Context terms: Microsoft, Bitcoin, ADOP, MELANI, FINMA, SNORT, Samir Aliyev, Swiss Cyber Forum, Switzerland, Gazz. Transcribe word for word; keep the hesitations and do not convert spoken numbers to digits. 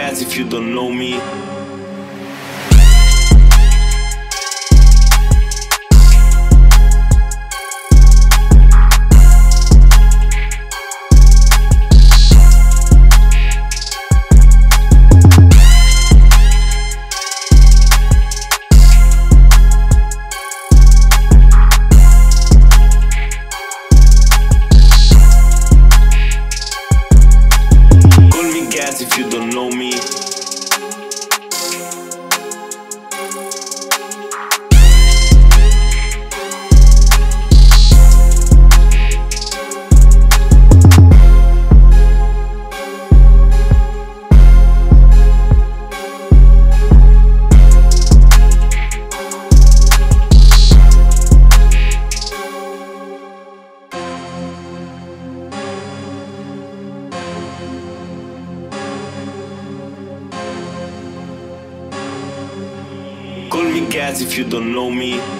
Gazz if you don't know me. If you don't know me. Call me Gazz if you don't know me.